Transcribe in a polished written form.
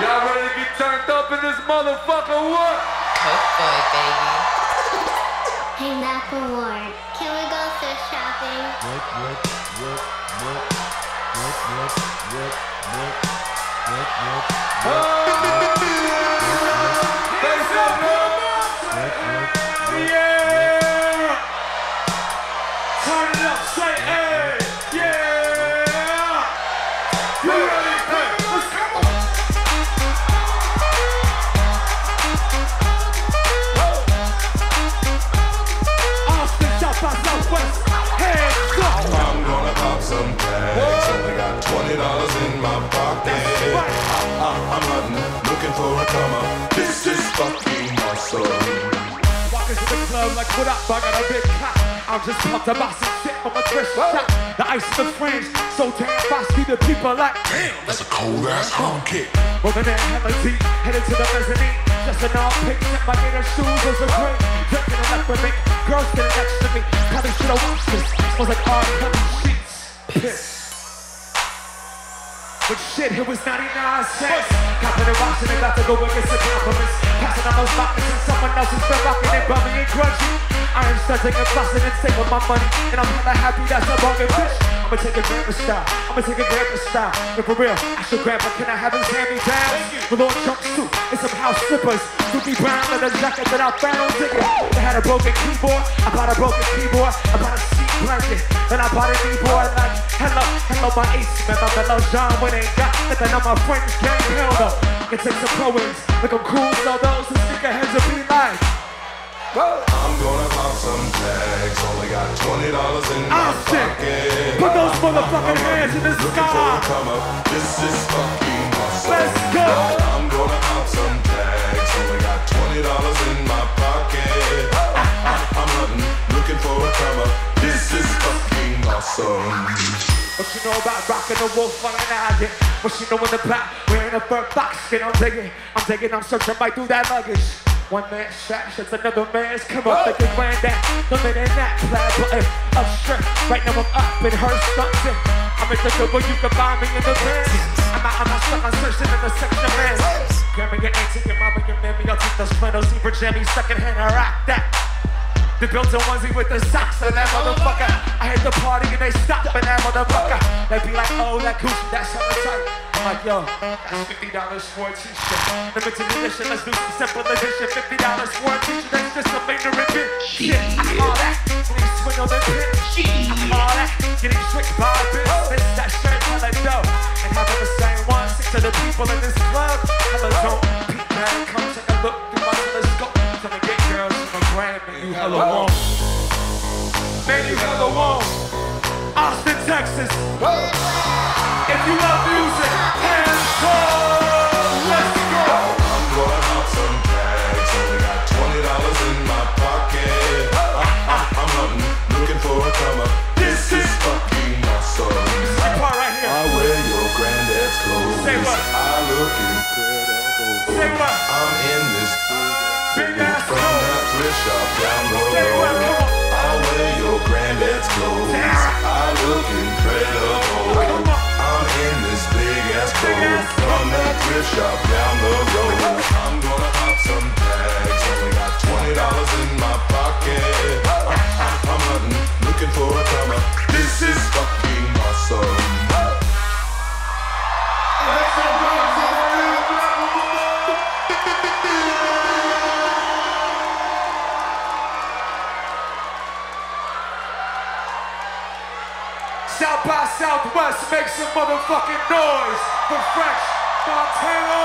Y'all ready to get turned up in this motherfucker? What? Hopefully, baby. Hey, Macklemore, can we go thrift shopping? Yeah! Turn it up, say hey! Yeah! You ready? Some bags, only got $20 in my pocket. Right. I'm hunting, looking for a comer. This is fucking awesome. Walking to the club like, what up? I got a big cock. I'm just pumped about some shit from a thrift shop. The ice in the fringe, so damn frosty. The people like, damn, that's a cold ass home kick. Moving in hella deep, headed to the mezzanine. Just an all pink, my gator shoes was a drink. Drinking it up with me, girls sitting next to me. Probably should've watched this. Smells like all kind of shit. Piss. But shit, it was 99 cents. Copping and watching it, about to go and get some compliments. Passing on those pockets and someone else has been rocking and bumming and grudging. I am studying and busting and saving my money, and I'm kinda happy that's a bogus bitch. I'ma take a grandpa style, I'ma take a grandpa style. And for real, ask your grandpa, can I have his hand-me-downs? The Lord jumpsuit and some house slippers. Snoopy brown leather jacket that I found digging. They had a broken keyboard, I bought a broken keyboard. I bought a seat blanket, and I bought a new board like, hello, hello my ace man, I'm the little John when ain't got nothing on my friends gang. Hell no, I can take some pro-ins, like I'm cool, so those who stick their heads will be like, whoa. I'm gonna pop some tags, only got $20 in my pocket. Put those motherfucking hands in the sky. This is fucking awesome. Let's go. I'm gonna pop some tags, only got $20 in my pocket. I'm hunting, looking for a comer. This is fucking awesome. What you know about rockin' the wolf on an island? What you know in the back? Wearing a fur fox skin. I'm digging, I'm searching right through that luggage. One man's trash, it's another man's. Come on, they can wear that. No man in that plaid button up shirt. Right now I'm up in her something. I'm in the double, you can find me in the vans. I'm out, stuck on searching in the section of vans. Grandma, your auntie, your mama, your mammy. I'll take those flannels, zebra jammies, secondhand, I rock that. They built a onesie with the socks on that motherfucker. I hit the party and they stopped and that motherfucker. They be like, oh, that Gucci, that's how it's like. I'm like, yo, that's $50 for a t-shirt. Limited edition, let's do some simple edition. $50 for a t-shirt, that's just a major ribbon. Shit, I call that. Please swing on the pin. I call that. Getting tricked by a bitch. This that shirt, hella dope. And having the same one, 6 of the people in this club. Hella dope. Pete, man, come take a look through my telescope. Come and get girls from a gram and you hella won't. Man, you hella won't. Austin, Texas. If you love music, hands up. Let's go. I'm going out some bags. Only got $20 in my pocket. I'm hunting, looking for a comer. This is fucking awesome. This is your part right here. I wear your granddad's clothes. Say what? I look incredible. Say what? I'm in this big ass from that thrift shop down the road. I wear your granddad's clothes. I look incredible. I'm in this big ass coat from that thrift shop down the road. I'm gonna pop some tags. Only got $20 in my pocket. I'm hunting, looking for a comer. This is fucking awesome. South by Southwest, make some motherfucking noise for French Montana.